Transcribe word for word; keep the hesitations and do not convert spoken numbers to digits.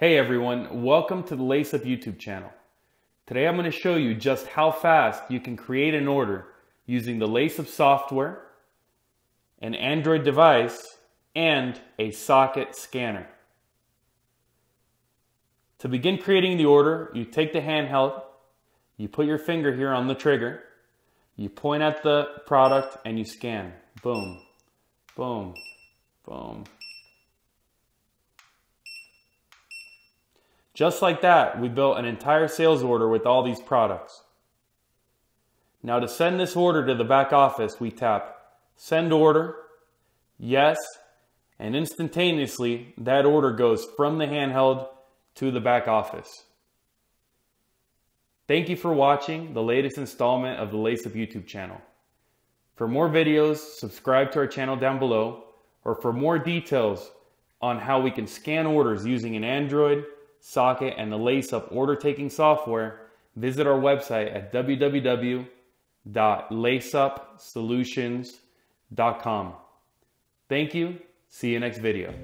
Hey everyone, welcome to the Laceup YouTube channel. Today I'm going to show you just how fast you can create an order using the Laceup software, an Android device, and a socket scanner. To begin creating the order, you take the handheld, you put your finger here on the trigger, you point at the product and you scan. Boom, boom, boom. Just like that, we built an entire sales order with all these products. Now to send this order to the back office, we tap Send Order, Yes, and instantaneously that order goes from the handheld to the back office. Thank you for watching the latest installment of the Laceup YouTube channel. For more videos, subscribe to our channel down below, or for more details on how we can scan orders using an Android, socket, and the Laceup order taking software, visit our website at w w w dot laceup solutions dot com. Thank you. See you next video.